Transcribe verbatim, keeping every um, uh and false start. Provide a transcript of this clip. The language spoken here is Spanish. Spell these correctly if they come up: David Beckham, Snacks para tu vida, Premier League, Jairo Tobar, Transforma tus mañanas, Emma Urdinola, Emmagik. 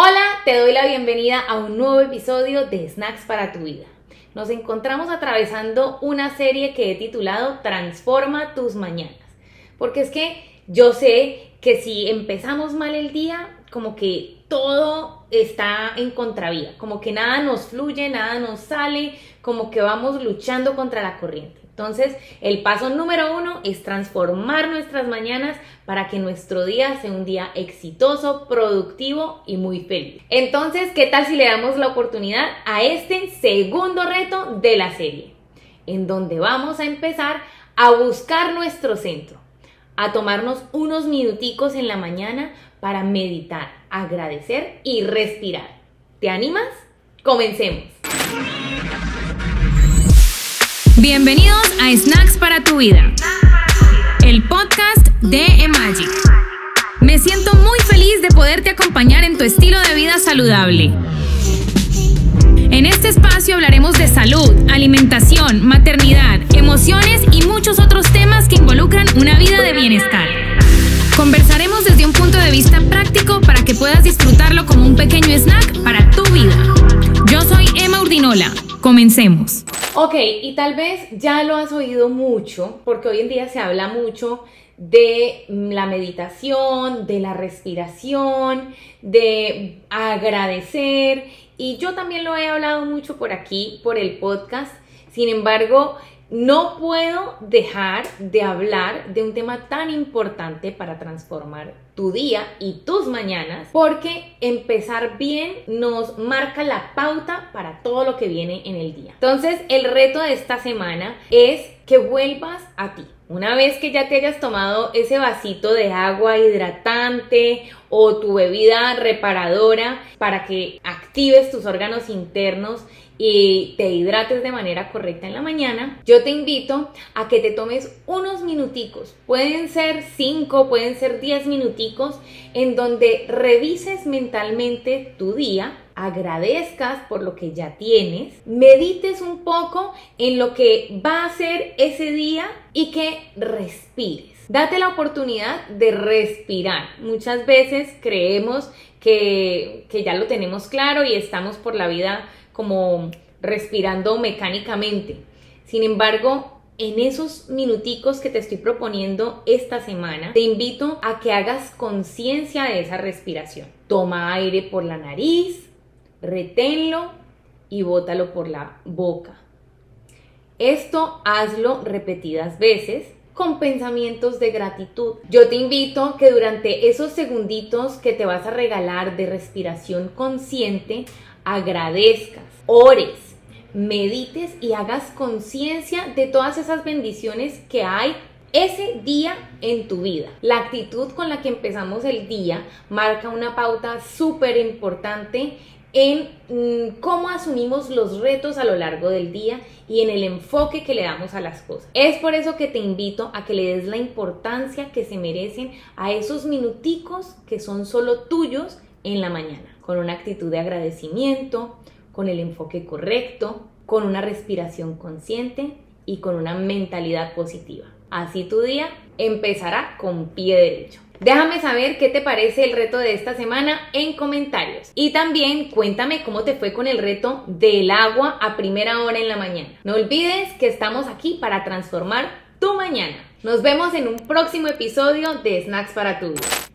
Hola, te doy la bienvenida a un nuevo episodio de Snacks para tu vida. Nos encontramos atravesando una serie que he titulado Transforma tus mañanas. Porque es que yo sé que si empezamos mal el día, como que todo está en contravía, como que nada nos fluye, nada nos sale, como que vamos luchando contra la corriente. Entonces, el paso número uno es transformar nuestras mañanas para que nuestro día sea un día exitoso, productivo y muy feliz. Entonces, ¿qué tal si le damos la oportunidad a este segundo reto de la serie? En donde vamos a empezar a buscar nuestro centro, a tomarnos unos minuticos en la mañana para meditar, agradecer y respirar. ¿Te animas? ¡Comencemos! Bienvenidos a Snacks para tu vida, el podcast de Emmagik. Me siento muy feliz de poderte acompañar en tu estilo de vida saludable. En este espacio hablaremos de salud, alimentación, maternidad, emociones y muchos otros temas que involucran una vida de bienestar. Conversaremos desde un punto de vista práctico para que puedas disfrutarlo como un pequeño snack para tu vida. Yo soy Emma Urdinola. Comencemos. Ok, y tal vez ya lo has oído mucho, porque hoy en día se habla mucho de la meditación, de la respiración, de agradecer, y yo también lo he hablado mucho por aquí, por el podcast. Sin embargo, no puedo dejar de hablar de un tema tan importante para transformar tu día y tus mañanas, porque empezar bien nos marca la pauta para todo lo que viene en el día. Entonces, el reto de esta semana es que vuelvas a ti. Una vez que ya te hayas tomado ese vasito de agua hidratante o tu bebida reparadora para que actives tus órganos internos y te hidrates de manera correcta en la mañana, yo te invito a que te tomes unos minuticos, pueden ser cinco, pueden ser diez minuticos, en donde revises mentalmente tu día, agradezcas por lo que ya tienes, medites un poco en lo que va a ser ese día y que respires. Date la oportunidad de respirar. Muchas veces creemos que, que ya lo tenemos claro y estamos por la vida como respirando mecánicamente. Sin embargo, en esos minuticos que te estoy proponiendo esta semana, te invito a que hagas conciencia de esa respiración. Toma aire por la nariz, reténlo y bótalo por la boca. Esto hazlo repetidas veces con pensamientos de gratitud. Yo te invito que durante esos segunditos que te vas a regalar de respiración consciente, agradezcas, ores, medites y hagas conciencia de todas esas bendiciones que hay ese día en tu vida. La actitud con la que empezamos el día marca una pauta súper importante en mmm, cómo asumimos los retos a lo largo del día y en el enfoque que le damos a las cosas. Es por eso que te invito a que le des la importancia que se merecen a esos minuticos que son solo tuyos en la mañana, con una actitud de agradecimiento, con el enfoque correcto, con una respiración consciente y con una mentalidad positiva. Así tu día empezará con pie derecho. Déjame saber qué te parece el reto de esta semana en comentarios. Y también cuéntame cómo te fue con el reto del agua a primera hora en la mañana. No olvides que estamos aquí para transformar tu mañana. Nos vemos en un próximo episodio de Snacks para tu vida.